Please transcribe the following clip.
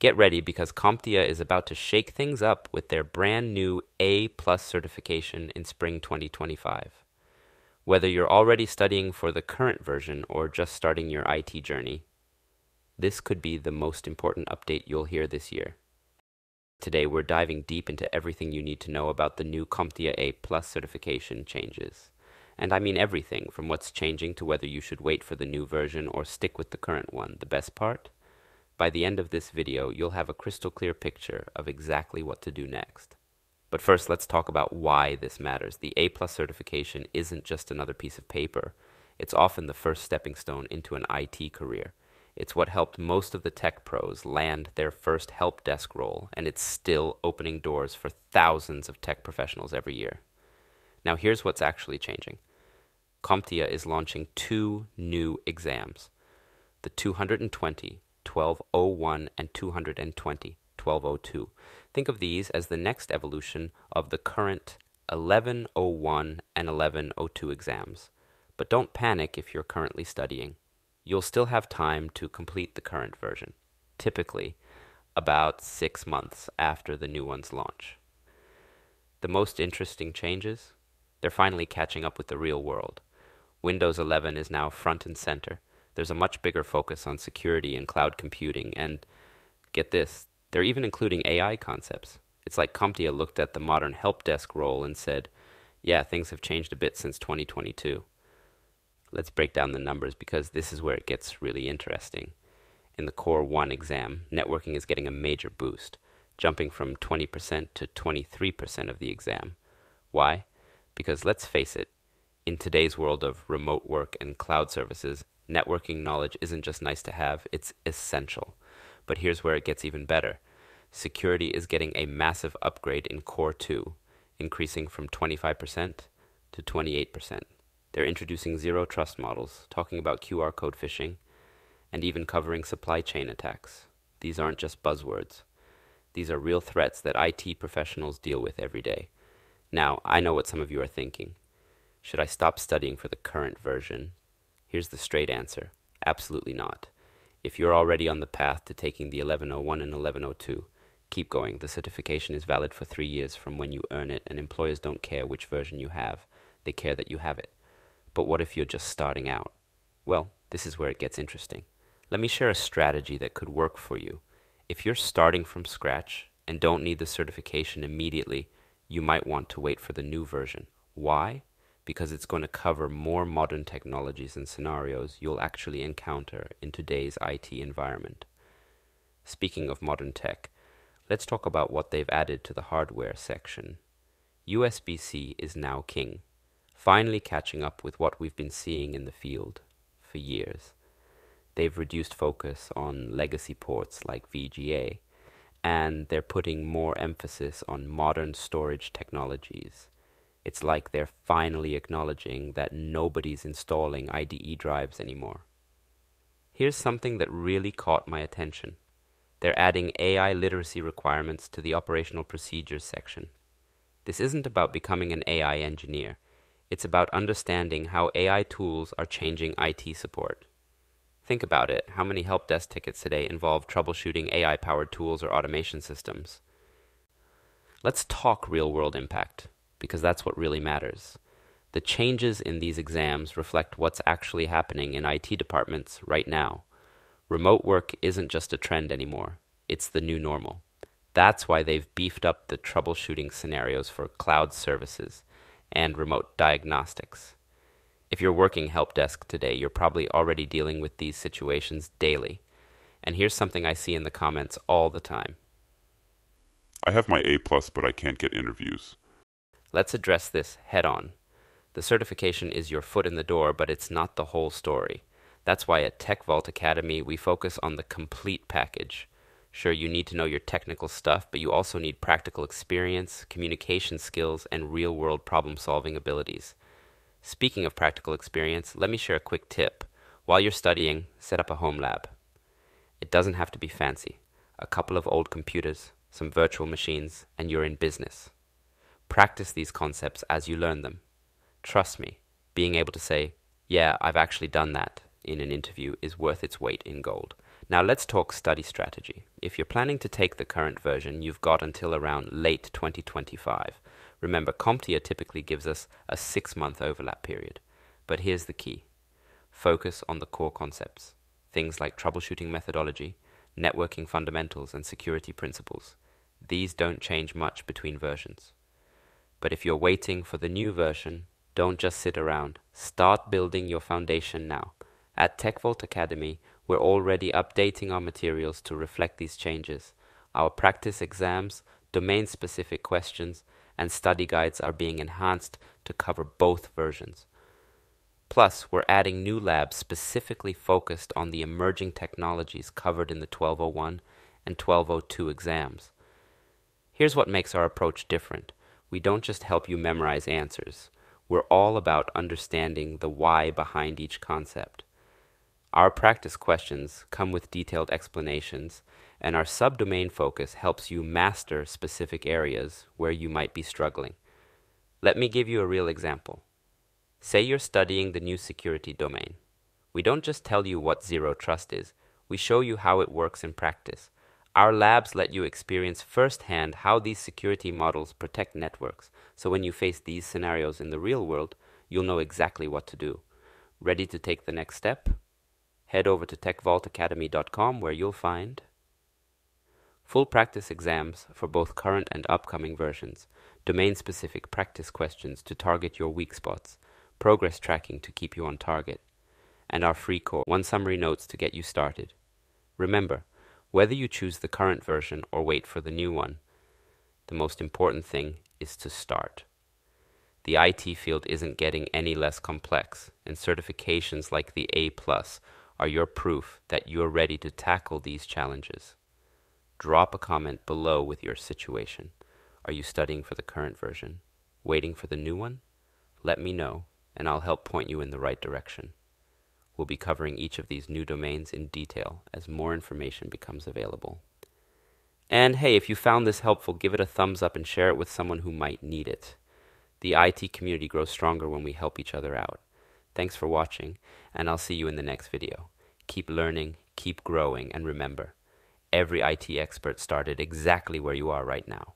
Get ready, because CompTIA is about to shake things up with their brand new A+ certification in spring 2025. Whether you're already studying for the current version or just starting your IT journey, this could be the most important update you'll hear this year. Today, we're diving deep into everything you need to know about the new CompTIA A+ certification changes. And I mean everything, from what's changing to whether you should wait for the new version or stick with the current one. The best part? By the end of this video, you'll have a crystal clear picture of exactly what to do next. But first, let's talk about why this matters. The A+ certification isn't just another piece of paper. It's often the first stepping stone into an IT career. It's what helped most of the tech pros land their first help desk role, and it's still opening doors for thousands of tech professionals every year. Now, here's what's actually changing. CompTIA is launching two new exams, the 220 1201 and 220-1202. Think of these as the next evolution of the current 1101 and 1102 exams. But don't panic if you're currently studying. You'll still have time to complete the current version, typically about 6 months after the new one's launch. The most interesting changes? They're finally catching up with the real world. Windows 11 is now front and center. There's a much bigger focus on security and cloud computing, and get this, they're even including AI concepts. It's like CompTIA looked at the modern help desk role and said, yeah, things have changed a bit since 2022. Let's break down the numbers, because this is where it gets really interesting. In the Core 1 exam, networking is getting a major boost, jumping from 20% to 23% of the exam. Why? Because let's face it, in today's world of remote work and cloud services, networking knowledge isn't just nice to have, it's essential. But here's where it gets even better. Security is getting a massive upgrade in Core 2, increasing from 25% to 28%. They're introducing zero trust models, talking about QR code phishing, and even covering supply chain attacks. These aren't just buzzwords. These are real threats that IT professionals deal with every day. Now, I know what some of you are thinking. Should I stop studying for the current version? Here's the straight answer. Absolutely not. If you're already on the path to taking the 1101 and 1102, keep going. The certification is valid for 3 years from when you earn it, and employers don't care which version you have. They care that you have it. But what if you're just starting out? Well, this is where it gets interesting. Let me share a strategy that could work for you. If you're starting from scratch and don't need the certification immediately, you might want to wait for the new version. Why? Because it's going to cover more modern technologies and scenarios you'll actually encounter in today's IT environment. Speaking of modern tech, let's talk about what they've added to the hardware section. USB-C is now king, finally catching up with what we've been seeing in the field for years. They've reduced focus on legacy ports like VGA, and they're putting more emphasis on modern storage technologies. It's like they're finally acknowledging that nobody's installing IDE drives anymore. Here's something that really caught my attention. They're adding AI literacy requirements to the operational procedures section. This isn't about becoming an AI engineer. It's about understanding how AI tools are changing IT support. Think about it. How many help desk tickets today involve troubleshooting AI-powered tools or automation systems? Let's talk real-world impact, because that's what really matters. The changes in these exams reflect what's actually happening in IT departments right now. Remote work isn't just a trend anymore. It's the new normal. That's why they've beefed up the troubleshooting scenarios for cloud services and remote diagnostics. If you're working help desk today, you're probably already dealing with these situations daily. And here's something I see in the comments all the time. I have my A+, but I can't get interviews. Let's address this head-on. The certification is your foot in the door, but it's not the whole story. That's why at TechVault Academy, we focus on the complete package. Sure, you need to know your technical stuff, but you also need practical experience, communication skills, and real-world problem-solving abilities. Speaking of practical experience, let me share a quick tip. While you're studying, set up a home lab. It doesn't have to be fancy. A couple of old computers, some virtual machines, and you're in business. Practice these concepts as you learn them. Trust me, being able to say, yeah, I've actually done that in an interview is worth its weight in gold. Now let's talk study strategy. If you're planning to take the current version, you've got until around late 2025. Remember, CompTIA typically gives us a 6-month overlap period. But here's the key. Focus on the core concepts, things like troubleshooting methodology, networking fundamentals, and security principles. These don't change much between versions. But if you're waiting for the new version, don't just sit around. Start building your foundation now. At TechVault Academy, we're already updating our materials to reflect these changes. Our practice exams, domain-specific questions, and study guides are being enhanced to cover both versions. Plus, we're adding new labs specifically focused on the emerging technologies covered in the 1201 and 1202 exams. Here's what makes our approach different. We don't just help you memorize answers. We're all about understanding the why behind each concept. Our practice questions come with detailed explanations, and our subdomain focus helps you master specific areas where you might be struggling. Let me give you a real example. Say you're studying the new security domain. We don't just tell you what zero trust is, we show you how it works in practice. Our labs let you experience firsthand how these security models protect networks, so when you face these scenarios in the real world, you'll know exactly what to do. Ready to take the next step? Head over to techvaultacademy.com where you'll find full practice exams for both current and upcoming versions, domain-specific practice questions to target your weak spots, progress tracking to keep you on target, and our free course, One Summary Notes to get you started. Remember, whether you choose the current version or wait for the new one, the most important thing is to start. The IT field isn't getting any less complex, and certifications like the A+ are your proof that you're ready to tackle these challenges. Drop a comment below with your situation. Are you studying for the current version? Waiting for the new one? Let me know, and I'll help point you in the right direction. We'll be covering each of these new domains in detail as more information becomes available. And hey, if you found this helpful, give it a thumbs up and share it with someone who might need it. The IT community grows stronger when we help each other out. Thanks for watching, and I'll see you in the next video. Keep learning, keep growing, and remember, every IT expert started exactly where you are right now.